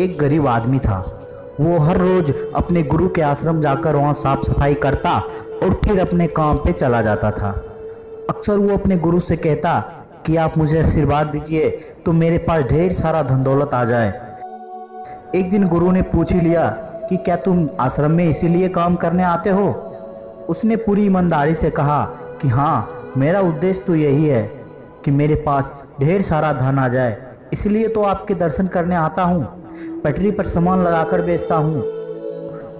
एक गरीब आदमी था। वो हर रोज अपने गुरु के आश्रम जाकर वहाँ साफ सफाई करता और फिर अपने काम पे चला जाता था। अक्सर वो अपने गुरु से कहता कि आप मुझे आशीर्वाद दीजिए तो मेरे पास ढेर सारा धन दौलत आ जाए। एक दिन गुरु ने पूछ ही लिया कि क्या तुम आश्रम में इसीलिए काम करने आते हो? उसने पूरी ईमानदारी से कहा कि हाँ, मेरा उद्देश्य तो यही है कि मेरे पास ढेर सारा धन आ जाए, इसलिए तो आपके दर्शन करने आता हूँ। पटरी पर सामान लगाकर बेचता हूँ,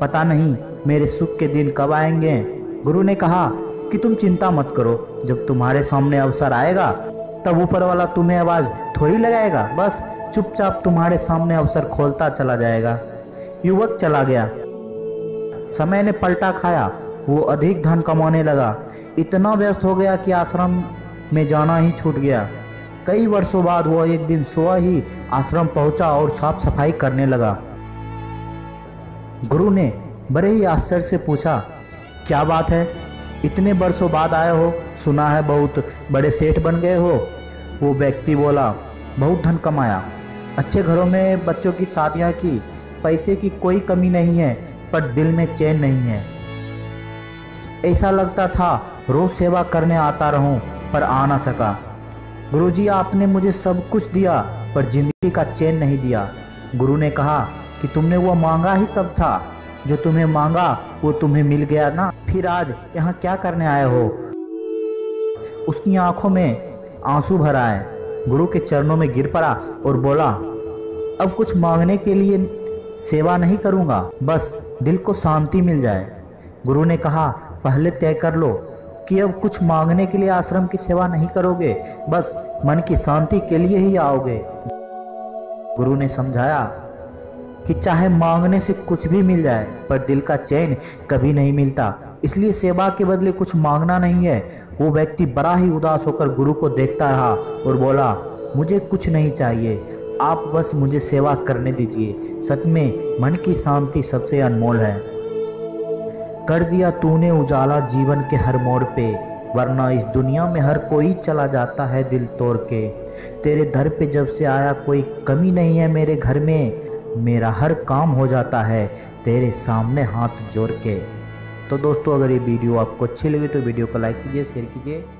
पता नहीं मेरे सुख के दिन कब आएंगे। गुरु ने कहा कि तुम चिंता मत करो, जब तुम्हारे सामने अवसर आएगा तब ऊपर वाला तुम्हें आवाज़ थोड़ी लगाएगा, बस चुपचाप तुम्हारे सामने अवसर खोलता चला जाएगा। युवक चला गया। समय ने पलटा खाया, वो अधिक धन कमाने लगा। इतना व्यस्त हो गया कि आश्रम में जाना ही छूट गया। कई वर्षों बाद वह एक दिन सुबह ही आश्रम पहुंचा और साफ सफाई करने लगा। गुरु ने बड़े ही आश्चर्य से पूछा, क्या बात है, इतने वर्षों बाद आए हो, सुना है बहुत बड़े सेठ बन गए हो। वो व्यक्ति बोला, बहुत धन कमाया, अच्छे घरों में बच्चों की शादियाँ की, पैसे की कोई कमी नहीं है, पर दिल में चैन नहीं है। ऐसा लगता था रोज सेवा करने आता रहूं, पर आ ना सका। गुरुजी, आपने मुझे सब कुछ दिया पर जिंदगी का चैन नहीं दिया। गुरु ने कहा कि तुमने वो मांगा ही तब था, जो तुम्हें मांगा वो तुम्हें मिल गया ना, फिर आज यहाँ क्या करने आए हो? उसकी आंखों में आंसू भर आए। गुरु के चरणों में गिर पड़ा और बोला, अब कुछ मांगने के लिए सेवा नहीं करूँगा, बस दिल को शांति मिल जाए। गुरु ने कहा, पहले तय कर लो कि अब कुछ मांगने के लिए आश्रम की सेवा नहीं करोगे, बस मन की शांति के लिए ही आओगे। गुरु ने समझाया कि चाहे मांगने से कुछ भी मिल जाए पर दिल का चैन कभी नहीं मिलता, इसलिए सेवा के बदले कुछ मांगना नहीं है। वो व्यक्ति बड़ा ही उदास होकर गुरु को देखता रहा और बोला, मुझे कुछ नहीं चाहिए, आप बस मुझे सेवा करने दीजिए, सच में मन की शांति सबसे अनमोल है। कर दिया तूने उजाला जीवन के हर मोड़ पे, वरना इस दुनिया में हर कोई चला जाता है दिल तोड़ के। तेरे दर पे जब से आया कोई कमी नहीं है मेरे घर में, मेरा हर काम हो जाता है तेरे सामने हाथ जोड़ के। तो दोस्तों, अगर ये वीडियो आपको अच्छी लगी तो वीडियो को लाइक कीजिए, शेयर कीजिए।